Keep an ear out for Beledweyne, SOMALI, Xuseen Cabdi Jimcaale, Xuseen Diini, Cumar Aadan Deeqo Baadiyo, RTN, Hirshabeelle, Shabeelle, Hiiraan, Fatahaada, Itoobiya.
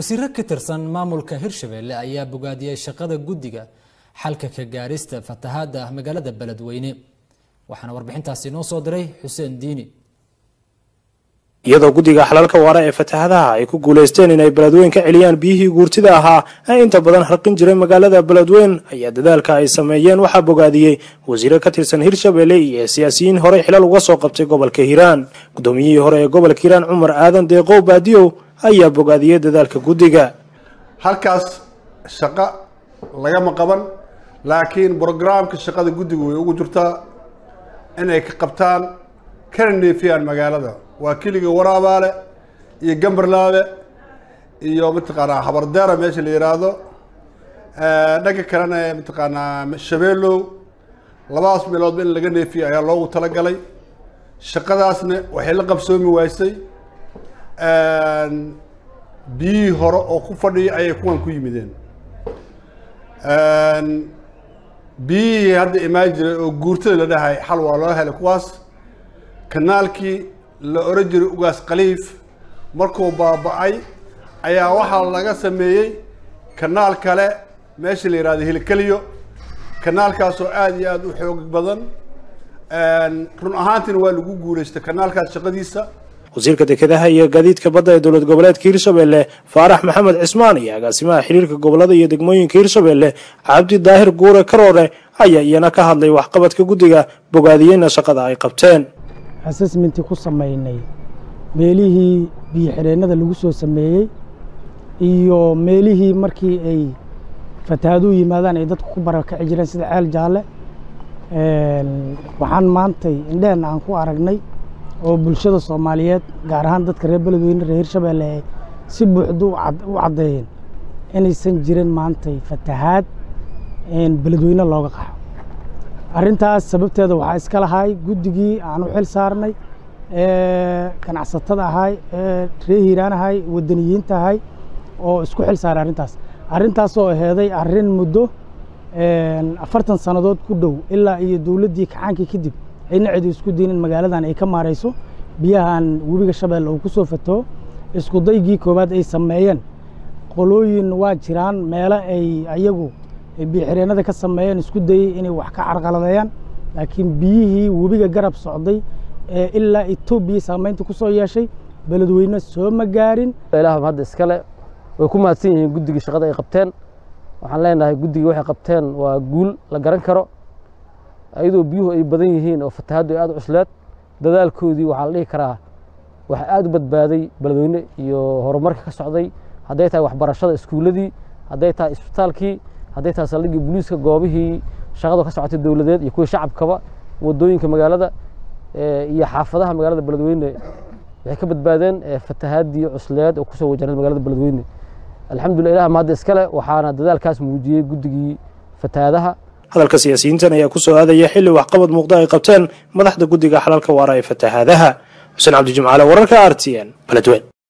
wasiirro ka tirsan maamulka Hirshabeelle ayaa bogaadiyay shaqada guddiga xalka ka gaarista Fatahaada magaalada Beledweyne waxaana warbixintaasi noo soo diray Xuseen Diini iyadoo guddiga xalalka waara ee Fatahaada ay ku guuleysteen inay Beledweyne ka celiyaan biyihii guurtida ahaa ee inta badan harqin jiray magaalada Beledweyne ayaa dadaalka ay sameeyeen waxa bogaadiyay wasiirro ka tirsan Hirshabeelle iyo siyaasiyiin hore xilal uga soo qabtay gobolka Hiiraan gudoomiyihii hore ee gobolka Hiiraan Cumar Aadan Deeqo Baadiyo ayaa bogaadiyay dadaalka guddiga halkaas shaqa laga ma qaban laakiin barnaamijka shaqada guddigu way ugu jirtaa inay ka qabtaan karni fiyan magaalada وكيلي ورابالة يجمبر لابة يوم تقارن خبر دارة مش اللي يرادو نك كرنا متقارن شبيلو لباس ميلاد بين اللي جنبي فيها يا الله تلقى لي شقة أصلا وحيل قبسومي واسي بي هر أكوفني أيكون كوي مدين بي هذا إماج قرط لده هاي حلو الله هالكواس كنالكي لأرجل أوجاس قليف مركو بابعي أيها واحد لقى سميه كنال كلا ماشي اللي راده الكليو كنال كاسو عادي أدو حقوق بدن كن أهانتين والجوجولش تكنال كاس قديسة وزيرك كده هي جديد كبدأ دولة جبلات كيرشبيل فارح محمد عثماني يا قاسمة حريرك جبلات يدقمين كيرشبيل عبد الظاهر جورة كرورة أيها ينكهر لي وحقبتك جودية بقاضيين شقد عقبتين assessment ku sameeynay meelihii biyo xireenada lagu soo sameeyay iyo meelihii markii ay fataadu yimaadaan ay dadku ku barakac jireen sida ceel jaalle waxaan maantay indheen aan ku aragnay oo bulshada Soomaaliyeed gaar ahaan dadka reer Beledweyne reer Hirshabeelle si buuxda u cadeeyeen inaysan jirin maantay fatahaad in Beledweyne looga qaxo arrintaas sababteeda waxa iska lahay guddigii aan u xil saarnay ganacsatada ahay reer Hiiraan ahay wadaniyiinta ahay oo isku xil saaray arrintaas oo aheeday arrin muddo 40 sanadood ku dhow ilaa iyo dawladii kacaankii kadib ay nacdi isku diinin magaaladan ay ka maareyso biyahan webiga Shabeelle ku soo fato isku daygii koobaad ay sameeyeen qolooyin waa jiraan meelo ay ayagu biixireenada ka sameeyeen isku day inay wax ka carqaladeeyaan laakiin biyihii webiga garab socday ee ilaa Itoobiya saameynta ku soo yeeshay Beledweyne soo ma gaarin ilaahay hadda iska leh way ku maadsan yihiin guddiga shaqada ay qabteen waxaan leenahay guddiga waxay qabteen waa guul la garan karo ayadoo biyuhu ay badan yihiin oo fatahaadu aad u cusleed dadaalkoodii waxa la dhihi karaa wax aad u badbaaday Beledweyne iyo horumarka ka socday haday tahay waxbarashada iskuuladii haday tahay isbitaalkii haday taas saligi booliska goobihii shaqada ka socotay dawladeed iyo kuwa shacabkaba wadooyinka magaalada iyo xaafadaha magaalada Beledweyne waxay ka badbaadeen fatahaadii cusleed oo ku soo wajahan magaalada Beledweyne alxamdulillah maad iskale waxaana dadaalkaas muujiyay guddigii fatahaadaha hadalka siyaasiyiintan ayaa ku soo aaday xilli wax qabad muuqda ay qabteen madaxda guddiga xalalka waara ee fatahaadaha Xuseen Cabdi Jimcaale wararka RTN Beledweyne